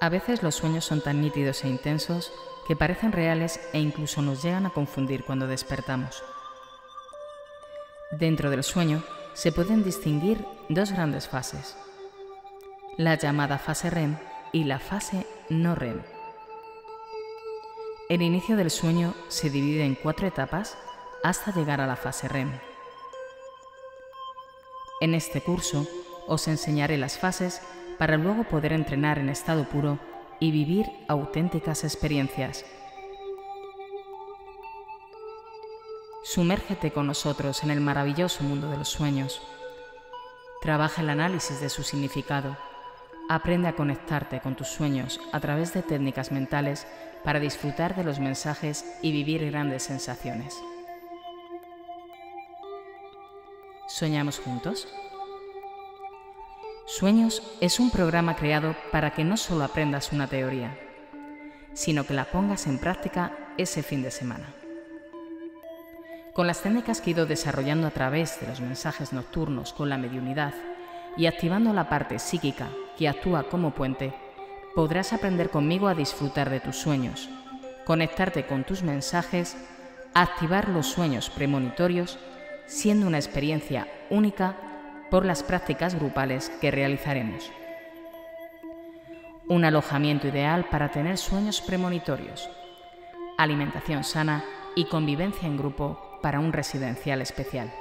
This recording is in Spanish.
A veces los sueños son tan nítidos e intensos que parecen reales e incluso nos llegan a confundir cuando despertamos. Dentro del sueño se pueden distinguir dos grandes fases, la llamada fase REM y la fase no REM. El inicio del sueño se divide en 4 etapas hasta llegar a la fase REM. En este curso os enseñaré las fases para luego poder entrenar en estado puro y vivir auténticas experiencias. Sumérgete con nosotros en el maravilloso mundo de los sueños. Trabaja el análisis de su significado. Aprende a conectarte con tus sueños a través de técnicas mentales para disfrutar de los mensajes y vivir grandes sensaciones. ¿Soñamos juntos? Sueños es un programa creado para que no solo aprendas una teoría, sino que la pongas en práctica ese fin de semana. Con las técnicas que he ido desarrollando a través de los mensajes nocturnos con la mediunidad y activando la parte psíquica que actúa como puente, podrás aprender conmigo a disfrutar de tus sueños, conectarte con tus mensajes, activar los sueños premonitorios, siendo una experiencia única por las prácticas grupales que realizaremos. Un alojamiento ideal para tener sueños premonitorios, alimentación sana y convivencia en grupo para un residencial especial.